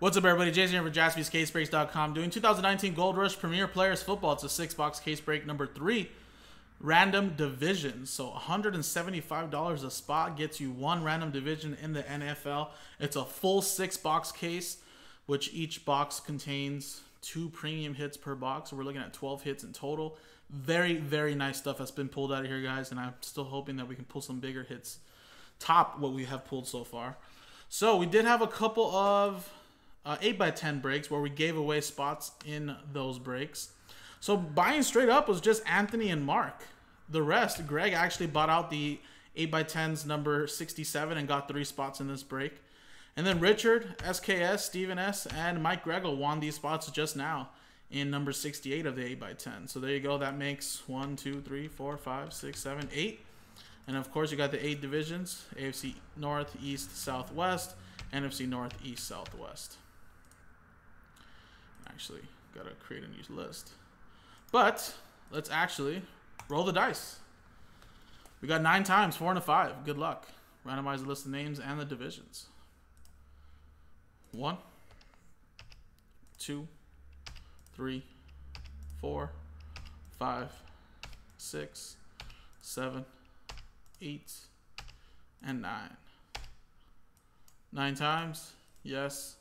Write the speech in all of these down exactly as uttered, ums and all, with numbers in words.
What's up, everybody? Jason here for Jaspys Case Breaks dot com doing two thousand nineteen Gold Rush Premier Players Football. It's a six-box case break number three, random division. So one hundred seventy-five dollars a spot gets you one random division in the N F L. It's a full six-box case, which each box contains two premium hits per box. So we're looking at twelve hits in total. Very, very nice stuff that's been pulled out of here, guys, and I'm still hoping that we can pull some bigger hits top what we have pulled so far. So we did have a couple of Uh, eight by ten breaks where we gave away spots in those breaks. So buying straight up was just Anthony and Mark. The rest, Greg actually bought out the eight by tens number sixty-seven and got three spots in this break. And then Richard, S K S, Steven S, and Mike Gregel won these spots just now in number sixty-eight of the eight by ten. So there you go. That makes one, two, three, four, five, six, seven, eight. And of course, you got the eight divisions, A F C North, East, Southwest, N F C North, East, Southwest. Actually, gotta create a new list, but let's actually roll the dice. We got nine times, four and a five. Good luck. Randomize the list of names and the divisions. One, two, three, four, five, six, seven, eight, and nine. Nine times. Yes.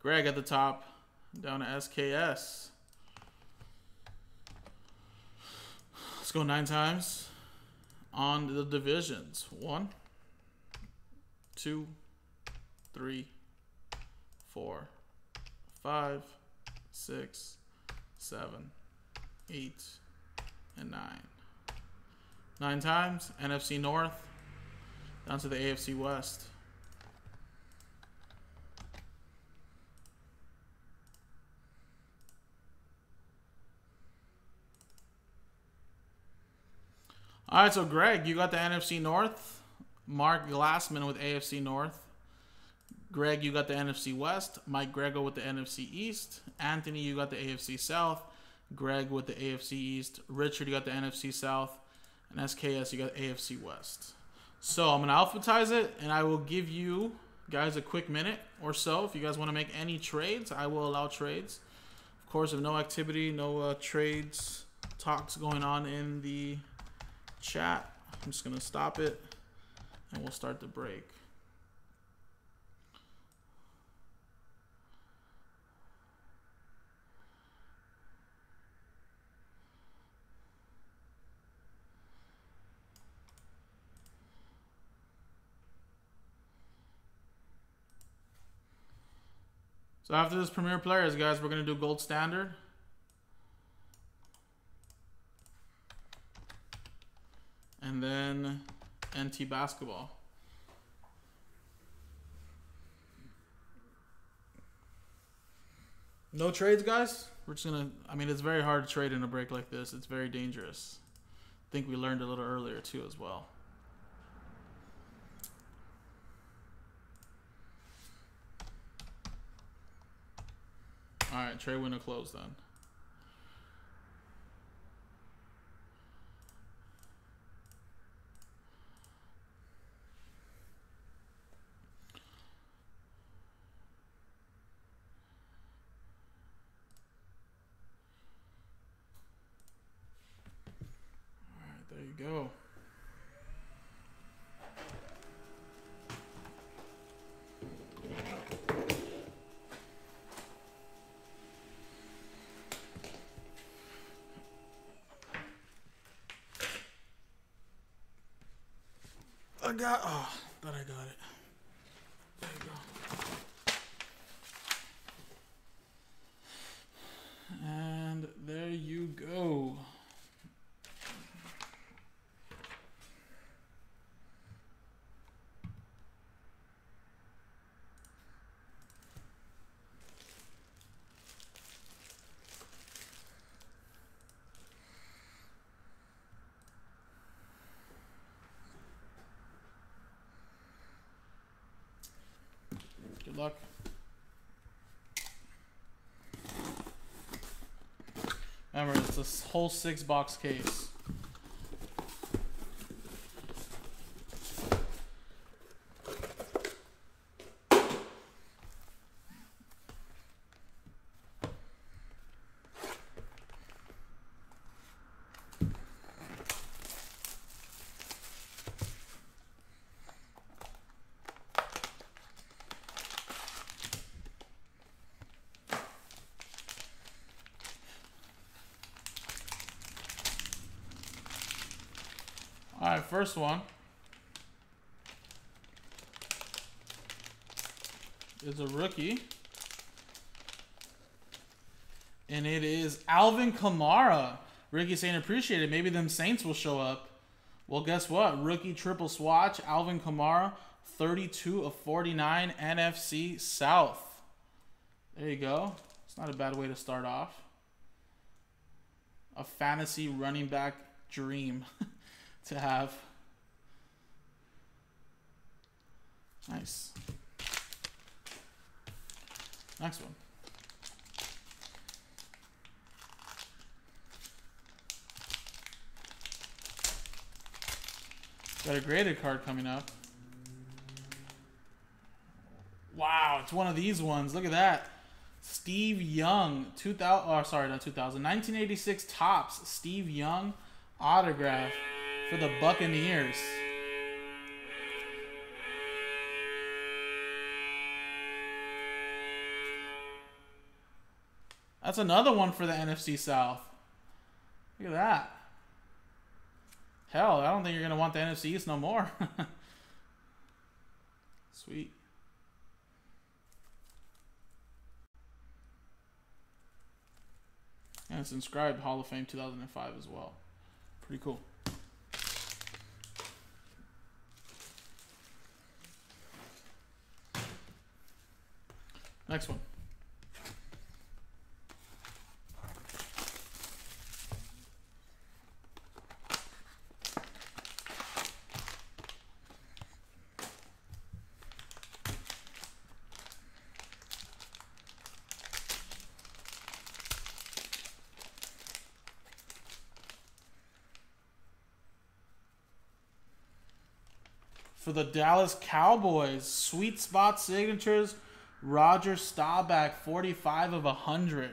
Greg at the top. Down to S K S. Let's go nine times on the divisions. One, two, three, four, five, six, seven, eight, and nine. Nine times. N F C North. Down to the A F C West. All right, so Greg, you got the N F C North. Mark Glassman with A F C North. Greg, you got the N F C West. Mike Gregel with the N F C East. Anthony, you got the A F C South. Greg with the A F C East. Richard, you got the N F C South. And S K S, you got A F C West. So I'm going to alphabetize it, and I will give you guys a quick minute or so. If you guys want to make any trades, I will allow trades. Of course, if no activity, no uh, trades, talks going on in the chat, I'm just gonna stop it and we'll start the break. So after this Premier Players, guys, we're gonna do Gold Standard. And then N T Basketball. No trades, guys? We're just going to... I mean, it's very hard to trade in a break like this. It's very dangerous. I think we learned a little earlier, too, as well. All right, trade window closed then. Go. I got, oh, thought I got it. There you go. And there you go. Good luck. Remember, it's this whole six box case. All right, first one is a rookie. And it is Alvin Kamara. Ricky's saying appreciate it. Maybe them Saints will show up. Well, guess what? Rookie triple swatch. Alvin Kamara, thirty-two of forty-nine, N F C South. There you go. It's not a bad way to start off. A fantasy running back dream to have. Nice. Next one. Got a graded card coming up. Wow, it's one of these ones. Look at that. Steve Young, two thousand, oh, sorry, not two thousand, nineteen eighty-six Topps, Steve Young autograph for the Buccaneers. That's another one for the N F C South. Look at that. Hell, I don't think you're going to want the N F C East no more. Sweet. And it's inscribed Hall of Fame two thousand five as well. Pretty cool. Next one. For the Dallas Cowboys, sweet spot signatures, Roger Staubach, forty-five of one hundred.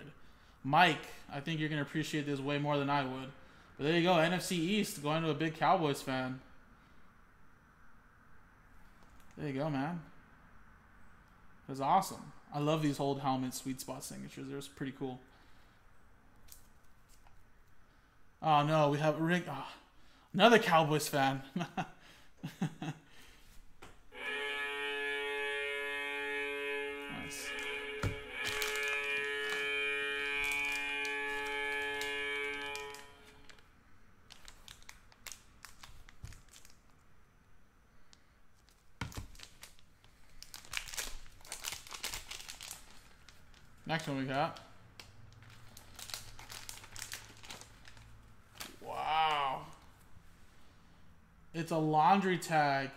Mike, I think you're going to appreciate this way more than I would. But there you go, N F C East, going to a big Cowboys fan. There you go, man. That's awesome. I love these old helmet sweet spot signatures. They're pretty cool. Oh, no, we have Rick, oh, another Cowboys fan. Nice. Next one we got. Wow. It's a laundry tag.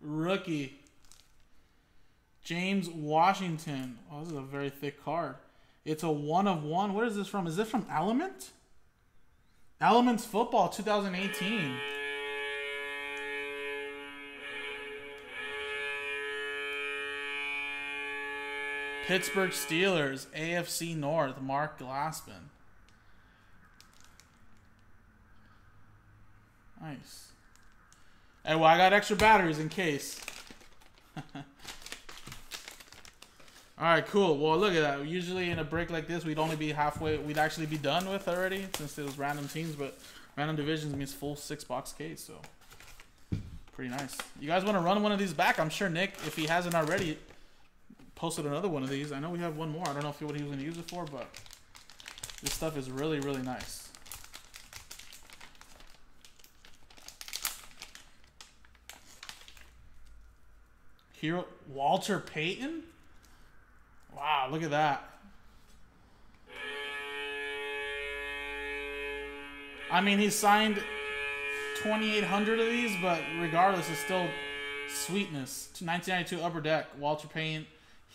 Rookie. James Washington. Oh, this is a very thick card. It's a one of one. Where is this from? Is this from Element? Elements Football twenty eighteen. Pittsburgh Steelers, A F C North, Mark Glassman. Nice. Hey, well, I got extra batteries in case. All right, cool. Well, look at that. Usually in a break like this, we'd only be halfway. We'd actually be done with already since it was random teams, but random divisions means full six-box case, so pretty nice. You guys want to run one of these back? I'm sure Nick, if he hasn't already, posted another one of these. I know we have one more. I don't know if what he was going to use it for, but this stuff is really, really nice. Here, Walter Payton? Wow, look at that. I mean, he signed twenty-eight hundred of these, but regardless, it's still sweetness. nineteen ninety-two Upper Deck, Walter Payton,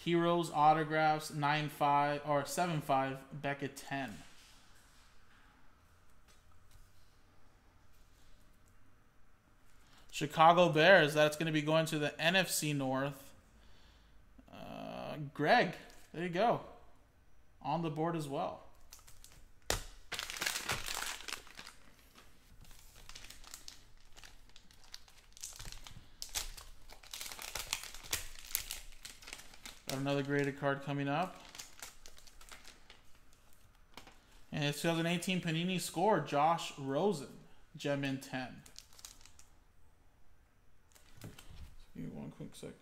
Heroes, Autographs, nine five, or seven five, Beckett ten. Chicago Bears, that's going to be going to the N F C North. Greg, there you go. On the board as well. Got another graded card coming up. And it's twenty eighteen Panini score, Josh Rosen, gem in ten. quick second.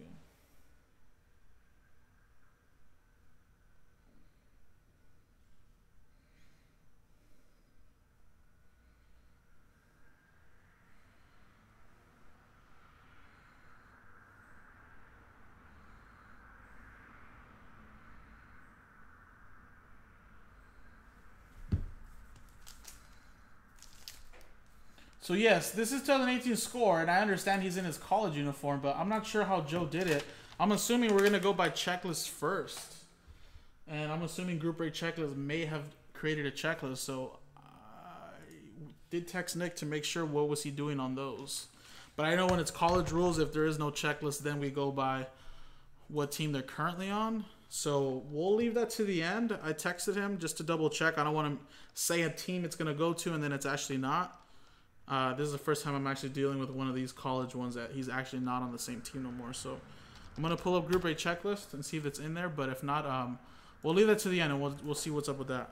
So yes, this is twenty eighteen score, and I understand he's in his college uniform, but I'm not sure how Joe did it. I'm assuming we're going to go by checklist first. And I'm assuming Group Break Checklist may have created a checklist, so I did text Nick to make sure what was he doing on those. But I know when it's college rules, if there is no checklist, then we go by what team they're currently on. So we'll leave that to the end. I texted him just to double check. I don't want to say a team it's going to go to and then it's actually not. Uh, this is the first time I'm actually dealing with one of these college ones that he's actually not on the same team no more. So I'm going to pull up Group A Checklist and see if it's in there. But if not, um, we'll leave that to the end and we'll, we'll see what's up with that.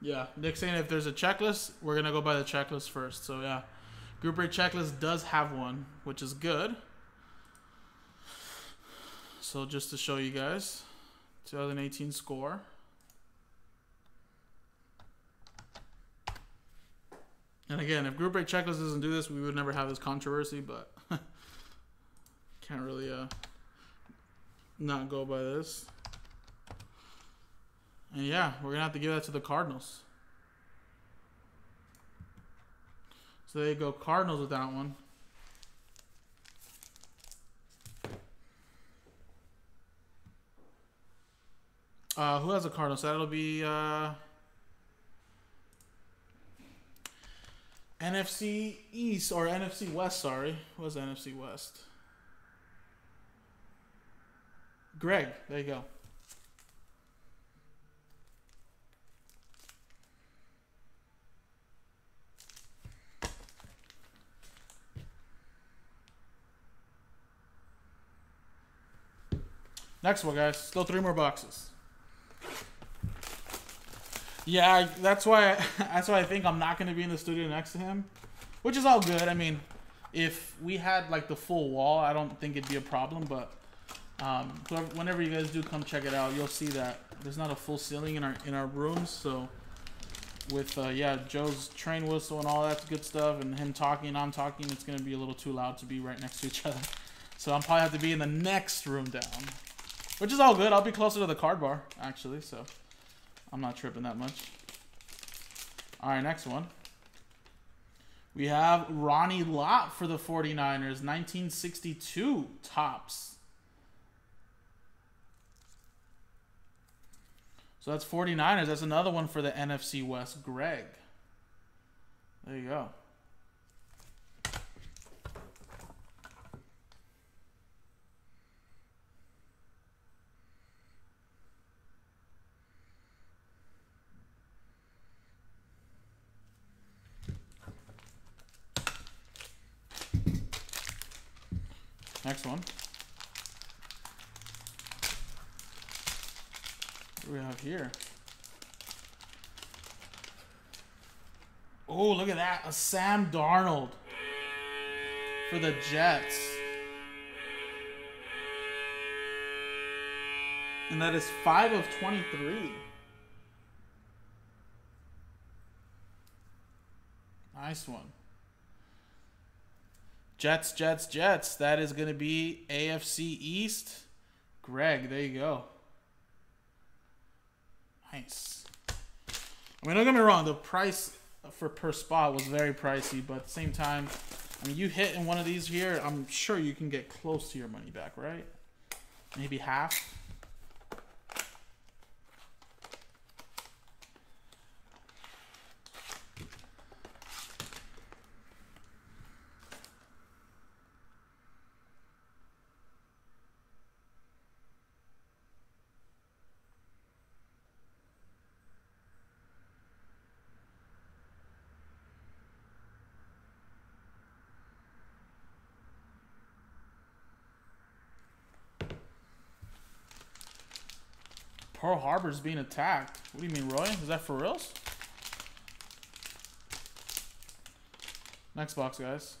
Yeah, Nick's saying if there's a checklist, we're going to go by the checklist first. So yeah, Group A Checklist does have one, which is good. So just to show you guys, twenty eighteen score. And again, if Group Break Checklist doesn't do this, we would never have this controversy, but can't really uh, not go by this. And yeah, we're going to have to give that to the Cardinals. So there you go, Cardinals with that one. Uh, who has a Cardinals? That'll be uh, N F C East or N F C West. Sorry, who has N F C West? Greg, there you go. Next one, guys. Still three more boxes. Yeah, that's why I, that's why I think I'm not going to be in the studio next to him, which is all good. I mean, if we had like the full wall, I don't think it'd be a problem, but um, whenever you guys do come check it out, you'll see that there's not a full ceiling in our in our rooms. So with, uh, yeah, Joe's train whistle and all that good stuff and him talking and I'm talking, it's going to be a little too loud to be right next to each other. So I'll probably have to be in the next room down, which is all good. I'll be closer to the card bar, actually, so I'm not tripping that much. All right, next one. We have Ronnie Lott for the forty-niners, nineteen sixty-two Topps. So that's forty-niners. That's another one for the N F C West, Greg. There you go. Next one. What do we have here? Oh, look at that. A Sam Darnold for the Jets. And that is five of twenty-three. Nice one. Jets, Jets, Jets. That is going to be A F C East. Greg, there you go. Nice. I mean, don't get me wrong. The price for per spot was very pricey, but at the same time, I mean, you hit in one of these here, I'm sure you can get close to your money back, right? Maybe half. Pearl Harbor's being attacked. What do you mean, Roy? Is that for reals? Next box, guys.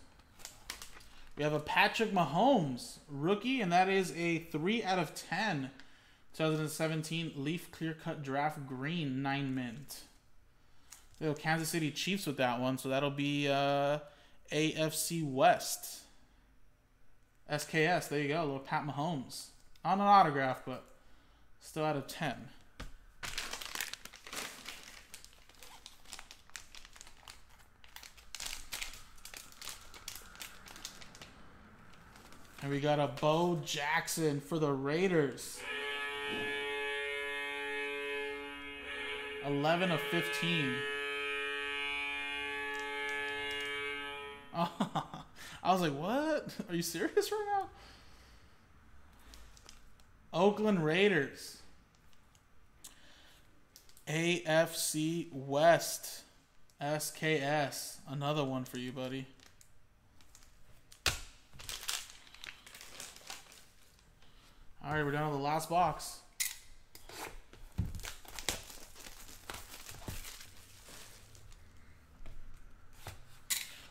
We have a Patrick Mahomes rookie, and that is a three out of ten. twenty seventeen Leaf Clear Cut Draft Green nine mint. Little Kansas City Chiefs with that one, so that'll be uh, A F C West. S K S, there you go, little Pat Mahomes. On an autograph, but still out of ten. And we got a Bo Jackson for the Raiders. eleven of fifteen. Oh, I was like, what? Are you serious right now? Oakland Raiders. A F C West. S K S. Another one for you, buddy. All right, we're down to the last box.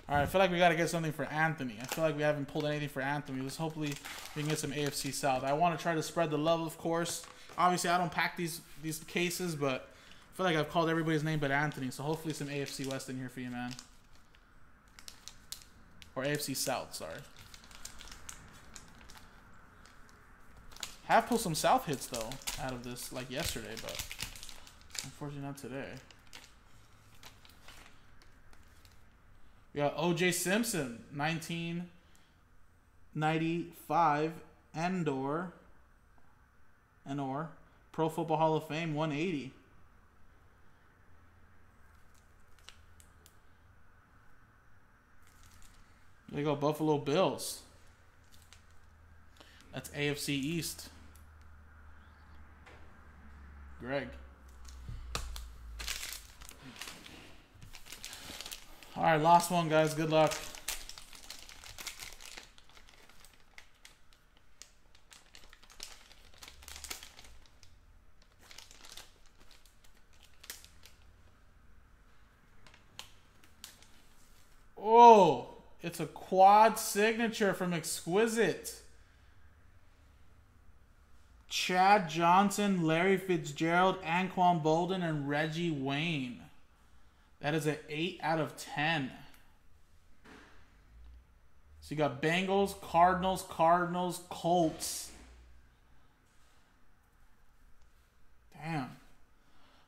All right, I feel like we got to get something for Anthony. I feel like we haven't pulled anything for Anthony. Let's hopefully we can get some A F C South. I want to try to spread the love, of course. Obviously, I don't pack these, these cases, but I feel like I've called everybody's name but Anthony. So hopefully some A F C West in here for you, man. Or A F C South, sorry. Have pulled some South hits, though, out of this, like yesterday, but unfortunately not today. We got O J Simpson, nineteen ninety-five, Endor, Endor, Pro Football Hall of Fame, one eighty. There you go, Buffalo Bills. That's A F C East. Greg. All right, last one, guys. Good luck. Oh, it's a quad signature from Exquisite. Chad Johnson, Larry Fitzgerald, Anquan Boldin, and Reggie Wayne. That is an eight out of ten. So you got Bengals, Cardinals, Cardinals, Colts. Damn.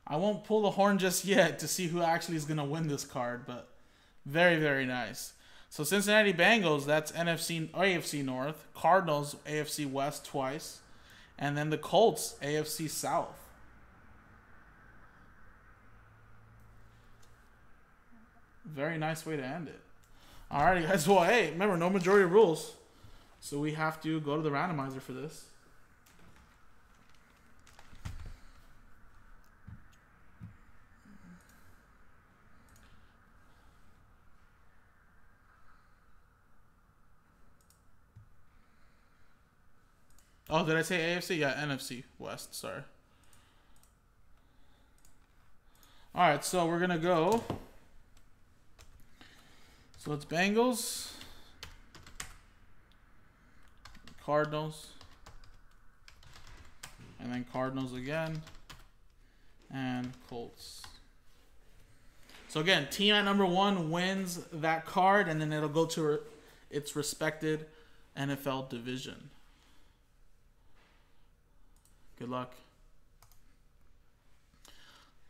I won't pull the horn just yet to see who actually is going to win this card, but very, very nice. So Cincinnati Bengals, that's N F C, A F C North. Cardinals, A F C West twice. And then the Colts, A F C South. Very nice way to end it. Alrighty, guys. Well, hey, remember, no majority rules. So we have to go to the randomizer for this. Oh, did I say A F C? Yeah, N F C West. Sorry. Alright, so we're going to go... So it's Bengals, Cardinals, and then Cardinals again, and Colts. So again, team at number one wins that card, and then it'll go to its respected N F L division. Good luck.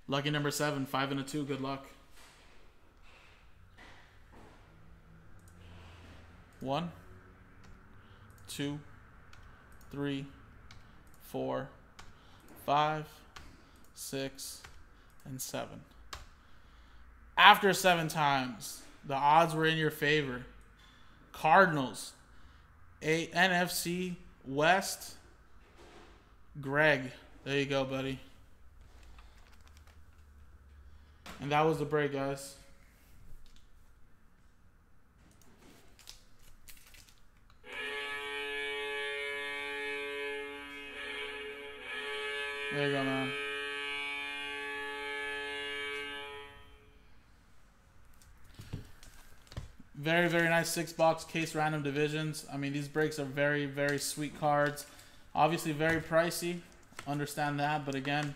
Lucky number seven, five and a two. Good luck. One, two, three, four, five, six, and seven. After seven times, the odds were in your favor. Cardinals, a N F C West. Greg, there you go, buddy. And that was the break, guys. There you go, man. Very, very nice six-box case random divisions. I mean, these breaks are very, very sweet cards. Obviously very pricey. Understand that. But again,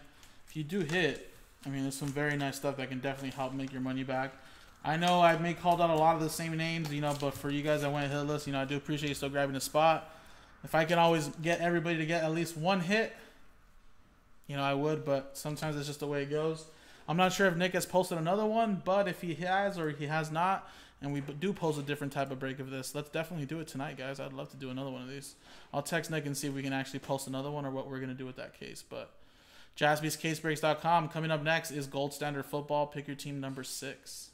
if you do hit, I mean, there's some very nice stuff that can definitely help make your money back. I know I may called out a lot of the same names, you know, but for you guys that went hitless, you know, I do appreciate you still grabbing a spot. If I can always get everybody to get at least one hit, you know, I would, but sometimes it's just the way it goes. I'm not sure if Nick has posted another one, but if he has or he has not, and we do post a different type of break of this, let's definitely do it tonight, guys. I'd love to do another one of these. I'll text Nick and see if we can actually post another one or what we're going to do with that case. But Jaspys Case Breaks dot com. Coming up next is Gold Standard Football. Pick your team number six.